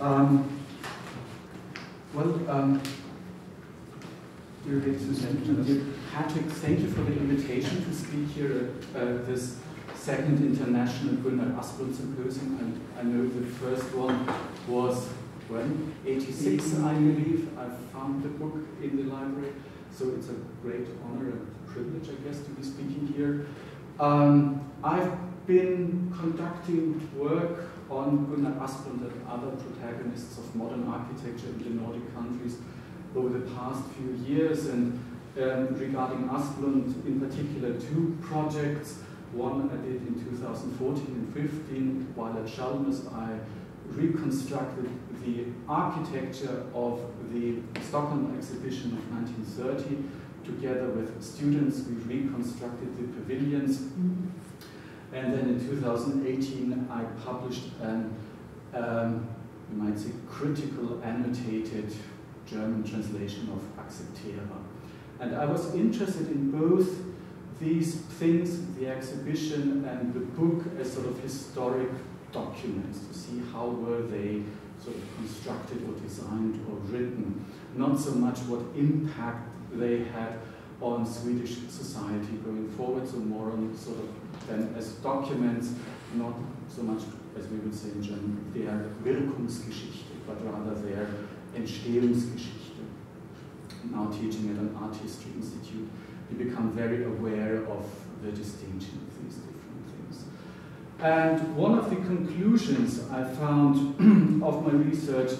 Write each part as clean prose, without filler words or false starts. Patrick, thank you for the invitation to speak here at this second International Gunnar Asplund Symposium. And I know the first one was, when? 86, I believe. I found the book in the library. So it's a great honor and privilege, I guess, to be speaking here. I've been conducting work on Gunnar Asplund and other protagonists of modern architecture in the Nordic countries over the past few years, and regarding Asplund in particular, two projects. One I did in 2014 and 15, while at Chalmers I reconstructed the architecture of the Stockholm Exhibition of 1930. Together with students, we reconstructed the pavilions. And then in 2018, I published an, you might say, critical annotated German translation of Acceptera. And I was interested in both these things, the exhibition and the book, as sort of historic documents, to see how were they sort of constructed or designed or written, not so much what impact they had on Swedish society going forward, so more on sort of then as documents, not so much as we would say in German, their Wirkungsgeschichte, but rather their Entstehungsgeschichte. Now teaching at an art history institute, we become very aware of the distinction of these different things. And one of the conclusions I found of my research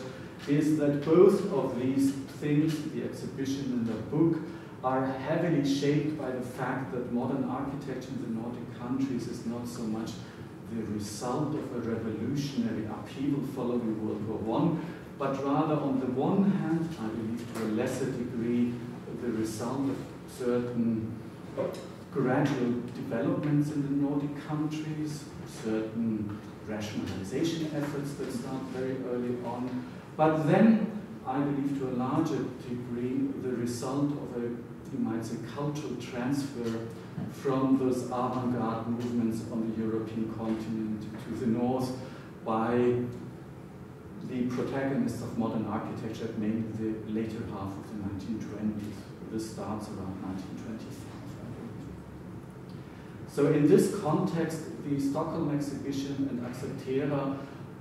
is that both of these things, the exhibition and the book, are heavily shaped by the fact that modern architecture in the Nordic countries is not so much the result of a revolutionary upheaval following World War I, but rather on the one hand, I believe to a lesser degree, the result of certain gradual developments in the Nordic countries, certain rationalization efforts that start very early on, but then I believe to a larger degree the result of a, you might say, cultural transfer from those avant-garde movements on the European continent to the north by the protagonists of modern architecture, mainly the later half of the 1920s. This starts around 1925. So in this context, the Stockholm Exhibition and Acceptera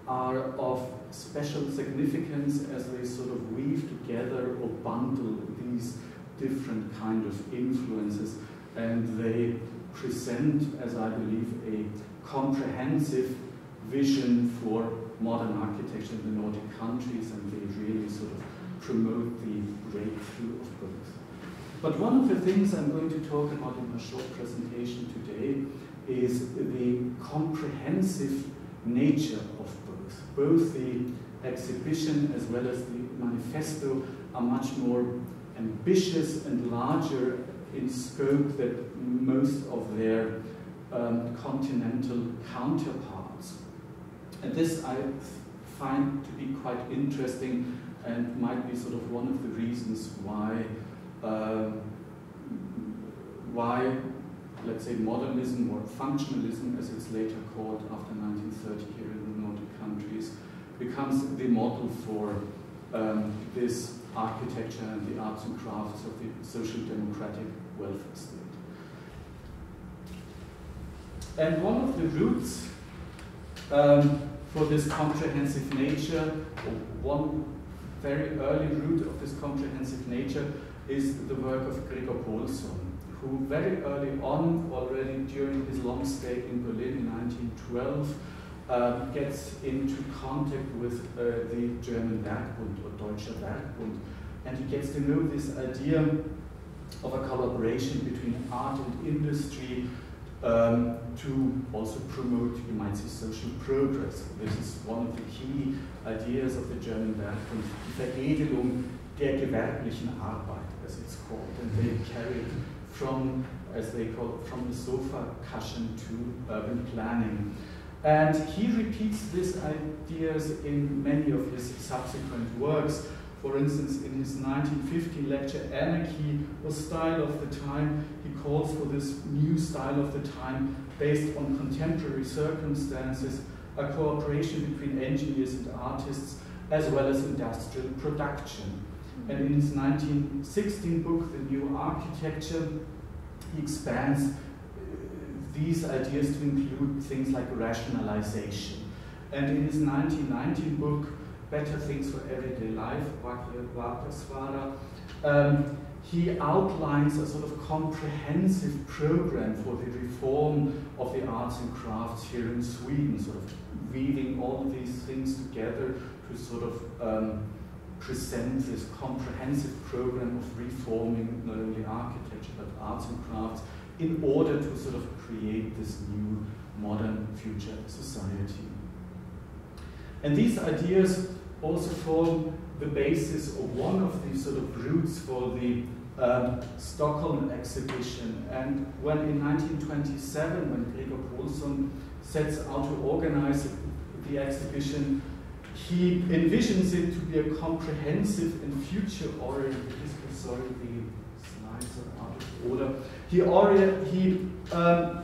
are of special significance as they sort of weave together or bundle these different kind of influences, and they present, as I believe, a comprehensive vision for modern architecture in the Nordic countries, and they really sort of promote the breakthrough of both. But one of the things I'm going to talk about in my short presentation today is the comprehensive nature of both. Both the exhibition as well as the manifesto are much more ambitious and larger in scope than most of their continental counterparts. And this I find to be quite interesting and might be sort of one of the reasons why, let's say, modernism or functionalism, as it's later called after 1930 here in the Nordic countries, becomes the model for this architecture and the arts and crafts of the social democratic welfare state. And one of the roots for this comprehensive nature, or one very early root of this comprehensive nature, is the work of Gregor Paulsson, who very early on, already during his long stay in Berlin in 1912, gets into contact with the German Werkbund or Deutsche Werkbund, and he gets to know this idea of a collaboration between art and industry to also promote, you might say, social progress. This is one of the key ideas of the German Werkbund, Veredelung der gewerblichen Arbeit, as it's called, and they carry it from, as they call it, from the sofa cushion to urban planning. And he repeats these ideas in many of his subsequent works. For instance, in his 1950 lecture, Anarchy or Style of the Time, he calls for this new style of the time based on contemporary circumstances, a cooperation between engineers and artists, as well as industrial production. And in his 1916 book, The New Architecture, he expands these ideas to include things like rationalization. And in his 1919 book, Better Things for Everyday Life, Vackrare Vardagsvara, he outlines a sort of comprehensive program for the reform of the arts and crafts here in Sweden, sort of weaving all of these things together to sort of present this comprehensive program of reforming not only architecture but arts and crafts in order to sort of create this new modern future society. And these ideas also form the basis or one of the sort of roots for the Stockholm Exhibition. And when in 1927, when Gregor Paulsson sets out to organize the exhibition, he envisions it to be a comprehensive and future-oriented, sorry, the slides are out of order. He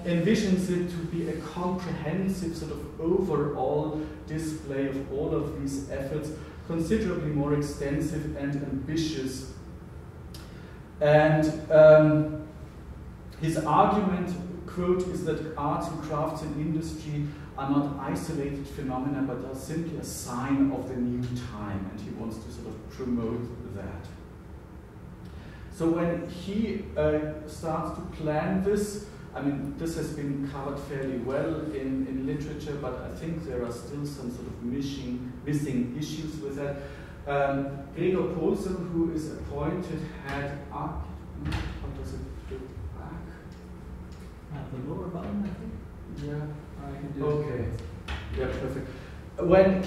envisions it to be a comprehensive sort of overall display of all of these efforts, considerably more extensive and ambitious. And his argument, quote, is that arts and crafts and industry are not isolated phenomena, but are simply a sign of the new time, and he wants to sort of promote that. So when he starts to plan this, I mean, this has been covered fairly well in literature, but I think there are still some sort of missing issues with that. Gregor Paulsson, who is appointed, had the lower button, I think. Yeah, I can do okay. Yeah, perfect. When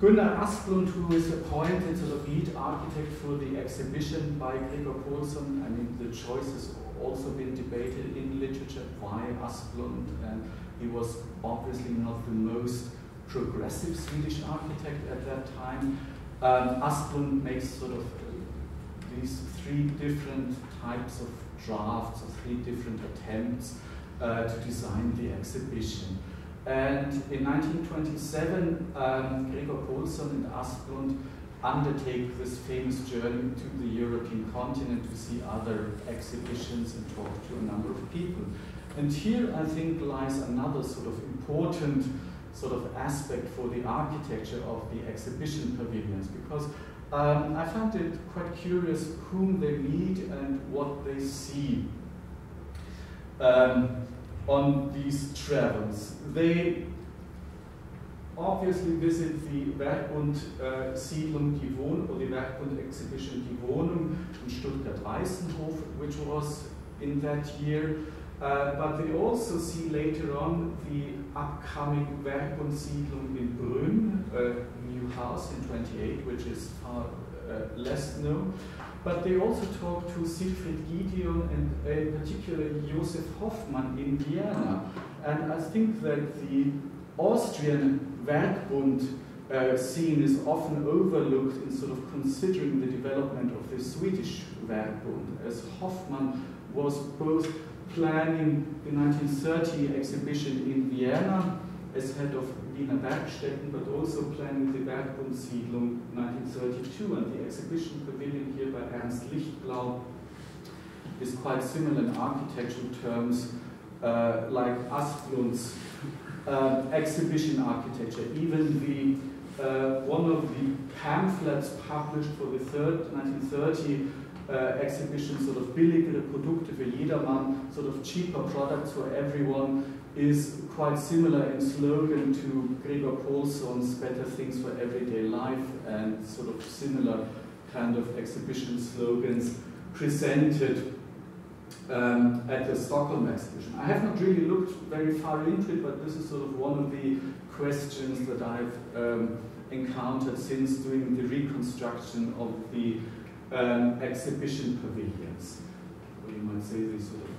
Gunnar Asplund, who is appointed as the lead architect for the exhibition by Gregor Paulsson, I mean, the choice has also been debated in literature by Asplund, and he was obviously not the most progressive Swedish architect at that time. Asplund makes sort of these three different types of drafts, or three different attempts to design the exhibition. And in 1927, Gregor Paulsson and Asplund undertake this famous journey to the European continent to see other exhibitions and talk to a number of people. And here, I think, lies another sort of important sort of aspect for the architecture of the exhibition pavilions, because I found it quite curious whom they meet and what they see on these travels. They obviously visit the Werkbund Siedlung, Die Wohnung, or the Werkbund Exhibition Die Wohnung in Stuttgart Weißenhof, which was in that year. But they also see later on the upcoming Werkbund Siedlung in Brünn, a new house in 28, which is far less known. But they also talk to Siegfried Giedion and in particular Josef Hoffmann in Vienna. And I think that the Austrian Werkbund scene is often overlooked in sort of considering the development of the Swedish Werkbund, as Hoffmann was both planning the 1930 exhibition in Vienna as head of Wiener Werkstätten, but also planning the Werkbundsiedlung 1932, and the exhibition pavilion here by Ernst Lichtblau is quite similar in architectural terms, like Asplund's exhibition architecture. Even the one of the pamphlets published for the 1930 exhibition, sort of Billig Produkte für Jedermann, sort of cheaper products for everyone, is quite similar in slogan to Gregor Paulsson's Better Things for Everyday Life, and sort of similar kind of exhibition slogans presented at the Stockholm Exhibition. I have not really looked very far into it, but this is sort of one of the questions that I've encountered since doing the reconstruction of the exhibition pavilions, or you might say these sort of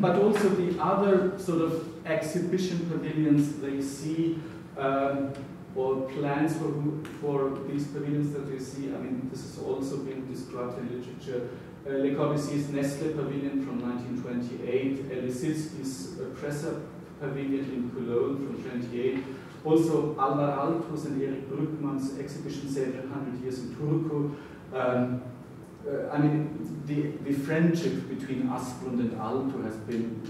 but also the other sort of exhibition pavilions they see, or plans for these pavilions that they see. I mean, this has also been described in literature Le Corbusier's Nestlé Pavilion from 1928, Elisitsky's Presser Pavilion in Cologne from 1928, also Alvar Aalto's and Erik Brückmann's exhibition Save 700 Years in Turku. I mean, the friendship between Asplund and Aalto has been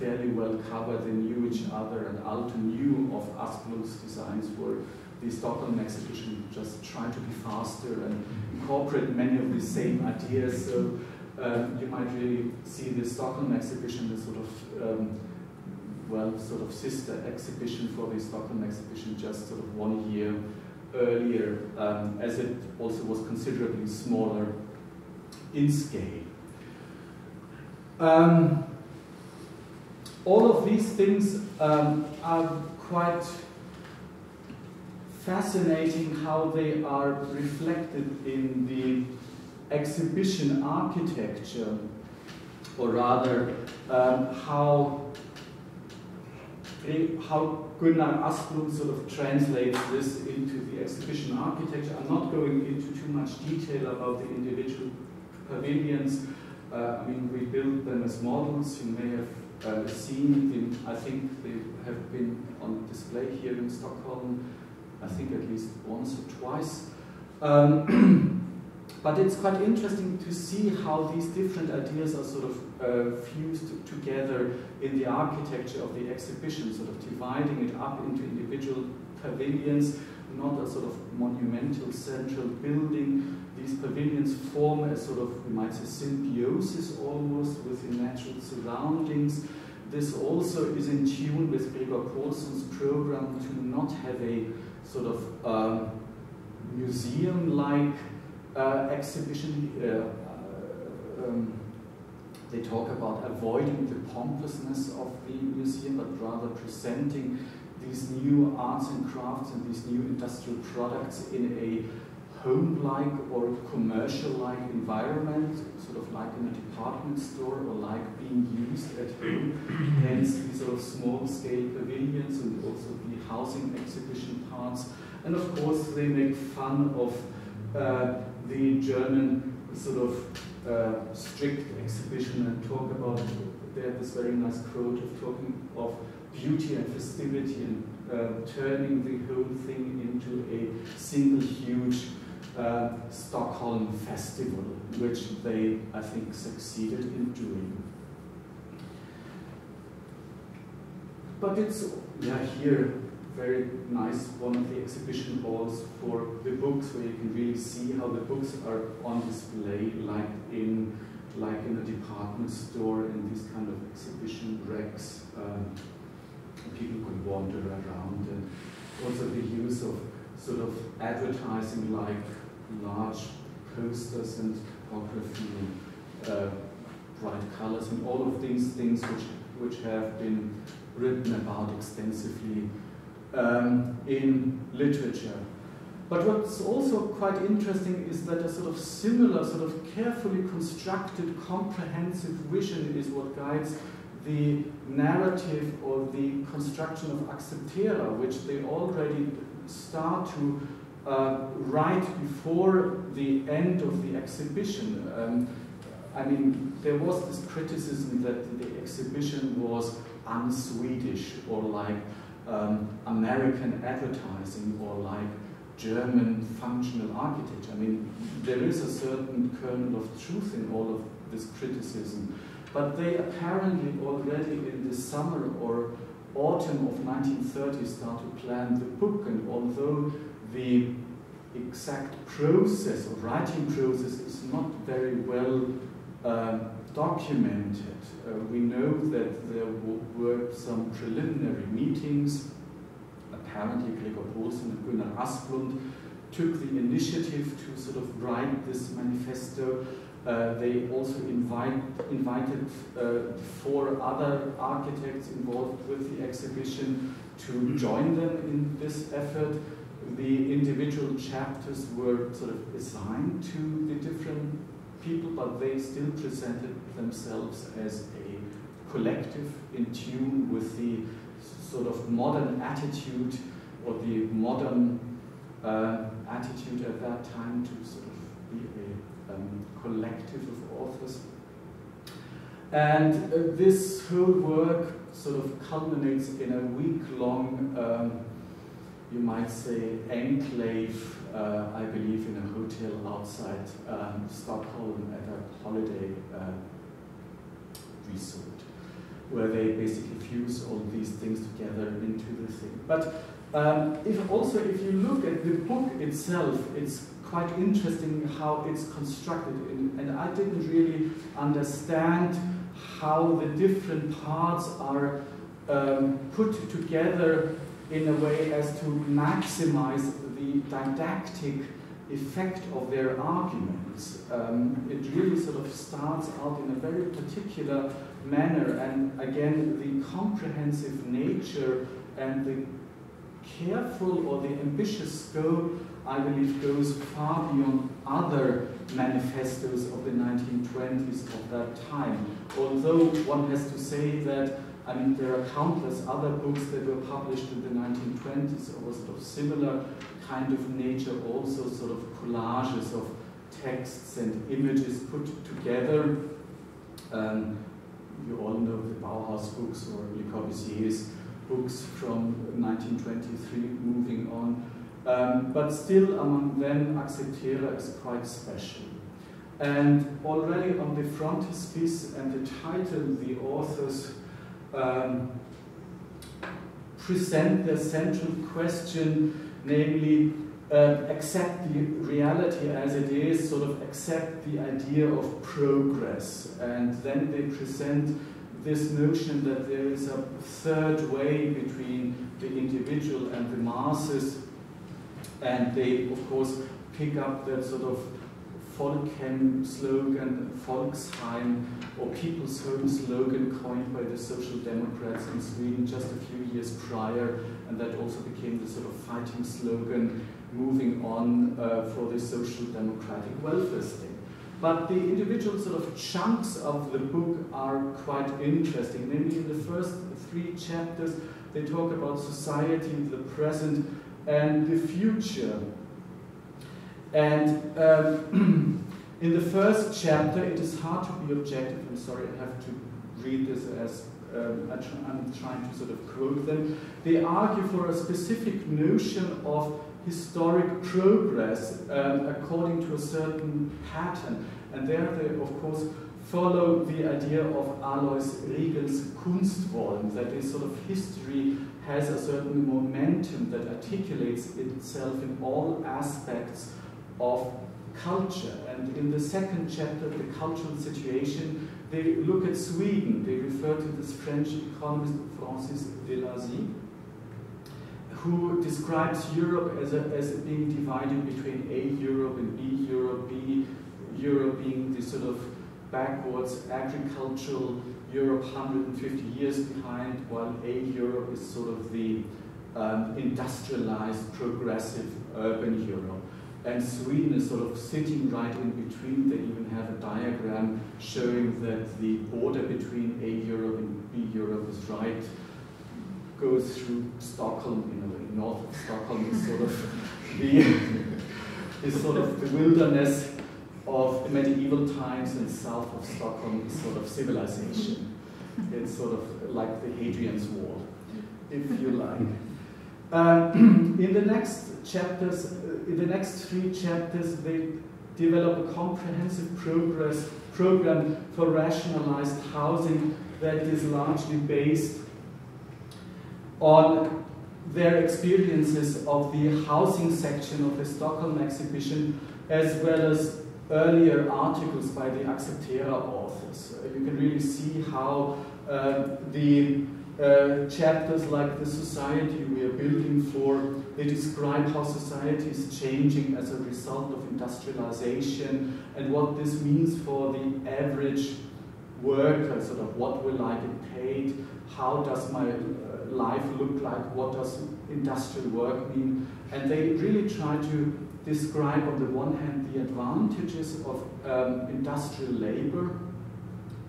fairly well covered. They knew each other, and Aalto knew of Asplund's designs for the Stockholm exhibition, just trying to be faster and incorporate many of the same ideas. So you might really see the Stockholm exhibition as sort of, well, sort of sister exhibition for the Stockholm exhibition, just sort of 1 year earlier, as it also was considerably smaller in scale. All of these things are quite fascinating, how they are reflected in the exhibition architecture, or rather how Gunnar Asplund sort of translates this into the exhibition architecture. I'm not going into too much detail about the individual pavilions. I mean, we built them as models. You may have seen them. I think they have been on display here in Stockholm, I think at least once or twice. But it's quite interesting to see how these different ideas are sort of fused together in the architecture of the exhibition, sort of dividing it up into individual pavilions, not a sort of monumental central building. These pavilions form a sort of, we might say, symbiosis almost with the natural surroundings. This also is in tune with Gregor Paulsson's program to not have a sort of museum-like exhibition. They talk about avoiding the pompousness of the museum, but rather presenting these new arts and crafts and these new industrial products in a home-like or commercial-like environment, sort of like in a department store or like being used at home. Hence these sort of small-scale pavilions and also the housing exhibition parts. And of course they make fun of the German sort of strict exhibition and talk about, they have this very nice quote of talking of beauty and festivity and turning the whole thing into a single huge Stockholm festival, which they, I think, succeeded in doing. But it's, yeah, here, very nice, one of the exhibition halls for the books, where you can really see how the books are on display, like in a department store, in these kind of exhibition racks. People could wander around, and also the use of sort of advertising, like large posters and typography, and bright colors, and all of these things which have been written about extensively in literature. But what's also quite interesting is that a sort of similar, sort of carefully constructed, comprehensive vision is what guides the narrative or the construction of Acceptera, which they already start to write before the end of the exhibition. I mean, there was this criticism that the exhibition was un-Swedish, or like American advertising, or like German functional architecture. I mean, there is a certain kernel of truth in all of this criticism, but they apparently already in the summer or autumn of 1930 start to plan the book, and although the exact process or writing process is not very well documented. We know that there were some preliminary meetings. Apparently Gregor Paulsson and Gunnar Asplund took the initiative to sort of write this manifesto. They also invited four other architects involved with the exhibition to join them in this effort. The individual chapters were sort of assigned to the different people, but they still presented themselves as a collective in tune with the sort of modern attitude, or the modern attitude at that time, to sort of be a collective of authors. And this whole work sort of culminates in a week-long, you might say, enclave, I believe, in a hotel outside Stockholm at a holiday resort, where they basically fuse all these things together into the thing. But if you look at the book itself, it's quite interesting how it's constructed, and I didn't really understand how the different parts are put together in a way as to maximize the didactic effect of their arguments. It really sort of starts out in a very particular manner, and again the comprehensive nature and the careful or the ambitious scope, I believe, goes far beyond other manifestos of the 1920s of that time. Although one has to say that, I mean, there are countless other books that were published in the 1920s of a sort of similar kind of nature, also sort of collages of texts and images put together. You all know the Bauhaus books or Le Corbusier's books from 1923 moving on. But still among them, Acceptera is quite special. And already on the frontispiece and the title, the authors present the central question, namely, accept the reality as it is, sort of accept the idea of progress. And then they present this notion that there is a third way between the individual and the masses, and they, of course, pick up that sort of Folkhem slogan, Volksheim, or people's home slogan coined by the Social Democrats in Sweden just a few years prior, and that also became the sort of fighting slogan moving on for the social democratic welfare state. But the individual sort of chunks of the book are quite interesting. Namely, in the first three chapters, they talk about society, the present, and the future. And in the first chapter, it is hard to be objective. I'm sorry, I have to read this as I'm trying to sort of quote them. They argue for a specific notion of historic progress according to a certain pattern. And there they, of course, follow the idea of Alois Riegel's Kunstwollen, that is, sort of history has a certain momentum that articulates itself in all aspects of culture. And in the second chapter, the cultural situation, they look at Sweden. They refer to this French economist Francis Delazie, who describes Europe as being divided between A Europe and B Europe, B Europe being the sort of backwards agricultural Europe 150 years behind, while A Europe is sort of the industrialized, progressive, urban Europe. And Sweden is sort of sitting right in between. They even have a diagram showing that the border between A Europe and B Europe is right, goes through Stockholm, you know, in north of Stockholm is sort of the sort of the wilderness of the medieval times, and south of Stockholm is sort of civilization. It's sort of like the Hadrian's Wall, if you like. In the next chapters, in the next three chapters, they develop a comprehensive program for rationalized housing that is largely based on their experiences of the housing section of the Stockholm exhibition, as well as earlier articles by the Acceptera authors. You can really see how the chapters like the society we are building for, they describe how society is changing as a result of industrialization and what this means for the average worker, sort of what will I get paid, how does my life look like, what does industrial work mean, and they really try to describe on the one hand the advantages of industrial labor,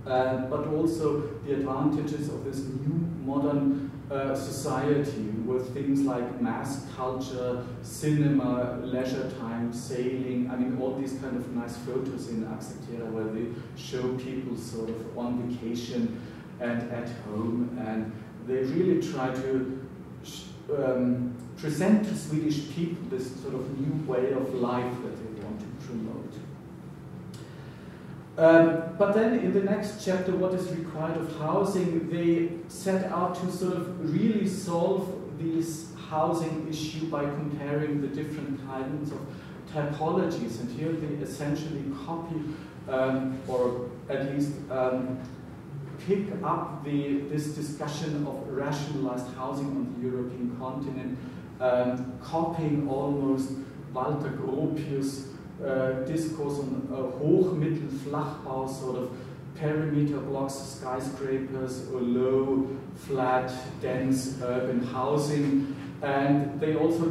but also the advantages of this new modern society with things like mass culture, cinema, leisure time, sailing, I mean all these kind of nice photos in Acceptera where they show people sort of on vacation and at home, and they really try to present to Swedish people this sort of new way of life that they want to promote. But then in the next chapter, what is required of housing, they set out to sort of really solve this housing issue by comparing the different kinds of typologies, and here they essentially copy or at least pick up this discussion of rationalized housing on the European continent, copying almost Walter Gropius' discourse on Hoch-, Mittel-, Flachbau, sort of perimeter blocks, skyscrapers, or low, flat, dense urban housing. And they also,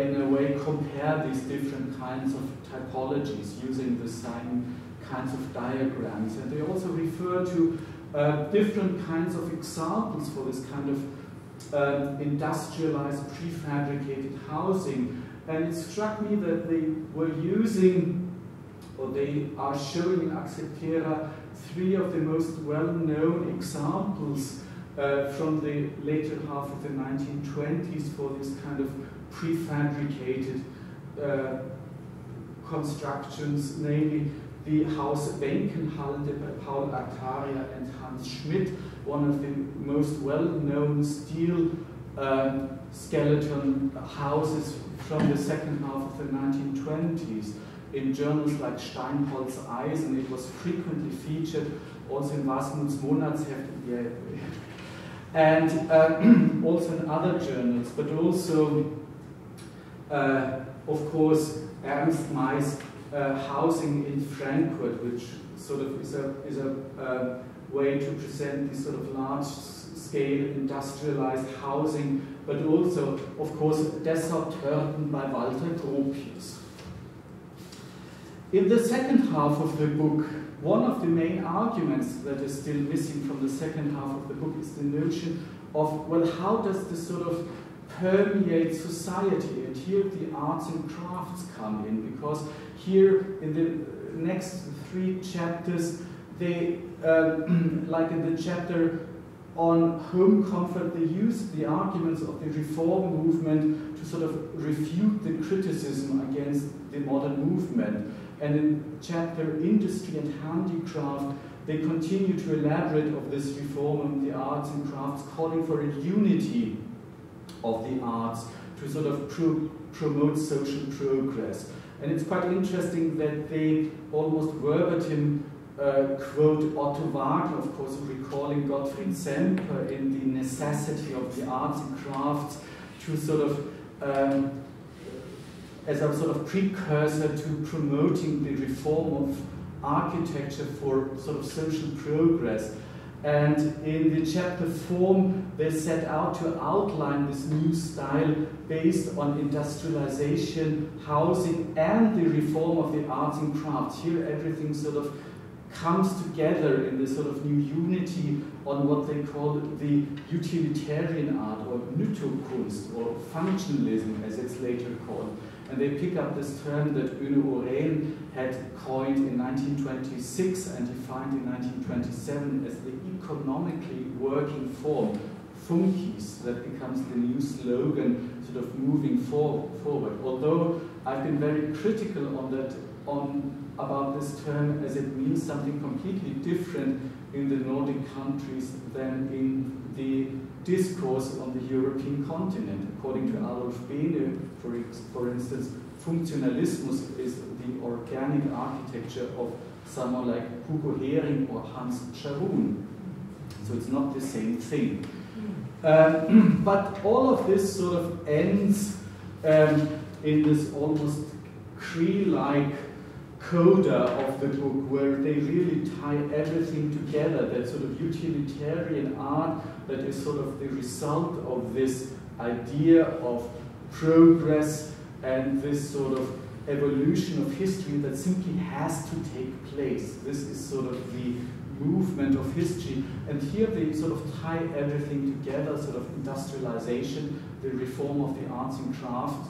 in a way, compare these different kinds of typologies using the same kinds of diagrams. And they also refer to different kinds of examples for this kind of industrialized, prefabricated housing. And it struck me that they were using, or they are showing in Acceptera, three of the most well-known examples from the later half of the 1920s for this kind of prefabricated constructions, namely the house Bankenhalde by Paul Artaria and Hans Schmidt, one of the most well-known steel skeleton houses from the second half of the 1920s. In journals like Steinholz Eisen, it was frequently featured, also in Wasmund's Monatsheft, and also in other journals, but also, of course, Ernst May's housing in Frankfurt, which sort of is a way to present this sort of large-scale industrialized housing, but also, of course, Desertörten by Walter Gropius. In the second half of the book, one of the main arguments that is still missing from the second half of the book is the notion of, well, how does this sort of permeate society? And here the arts and crafts come in, because here in the next three chapters, they, like in the chapter on home comfort, they use the arguments of the reform movement to sort of refute the criticism against the modern movement. And in chapter Industry and Handicraft, they continue to elaborate on this reform of the arts and crafts, calling for a unity of the arts to sort of promote social progress. And it's quite interesting that they almost verbatim quote Otto Wagner, of course, recalling Gottfried Semper in the necessity of the arts and crafts to sort of, as a sort of precursor to promoting the reform of architecture for sort of social progress. And in the chapter form, they set out to outline this new style based on industrialization, housing, and the reform of the arts and crafts. Here, everything sort of comes together in this sort of new unity on what they call the utilitarian art, or Nyttokunst, or functionalism as it's later called. And they pick up this term that Uno Oren had coined in 1926 and defined in 1927 as the economically working form, Funkies, that becomes the new slogan, sort of moving forward. Although I've been very critical on that, about this term, as it means something completely different in the Nordic countries than in the discourse on the European continent. According to Adolf Behne, for instance, functionalismus is the organic architecture of someone like Hugo Hering or Hans Scharoun. So it's not the same thing. But all of this sort of ends in this almost Cree-like coda of the book, where they really tie everything together, that sort of utilitarian art that is sort of the result of this idea of progress and this sort of evolution of history that simply has to take place. This is sort of the movement of history, and here they sort of tie everything together, sort of industrialization, the reform of the arts and crafts,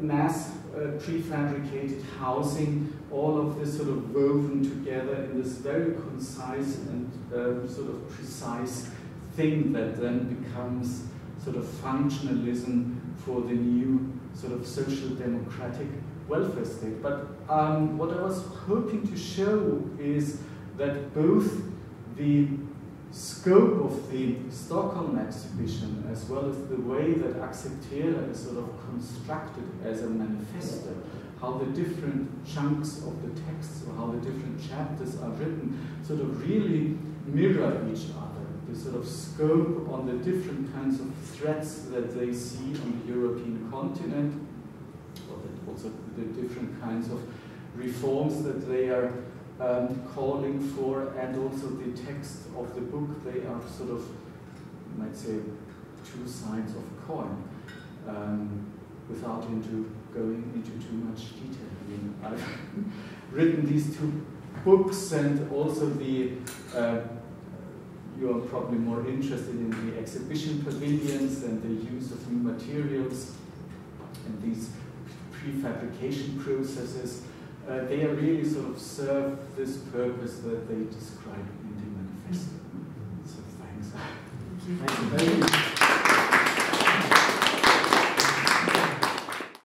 mass prefabricated housing, all of this sort of woven together in this very concise and sort of precise thing that then becomes sort of functionalism for the new sort of social democratic welfare state. But what I was hoping to show is that both the scope of the Stockholm exhibition as well as the way that Acceptera is sort of constructed as a manifesto, how the different chunks of the texts or how the different chapters are written sort of really mirror each other, the sort of scope on the different kinds of threats that they see on the European continent, or that also the different kinds of reforms that they are calling for, and also the text of the book. They are sort of, you might say, two sides of a coin, without going into too much detail. I mean, I've written these two books, and also the, you're probably more interested in the exhibition pavilions and the use of new materials and these prefabrication processes. They really sort of serve this purpose that they describe in the manifesto. So thanks. Thank you very much.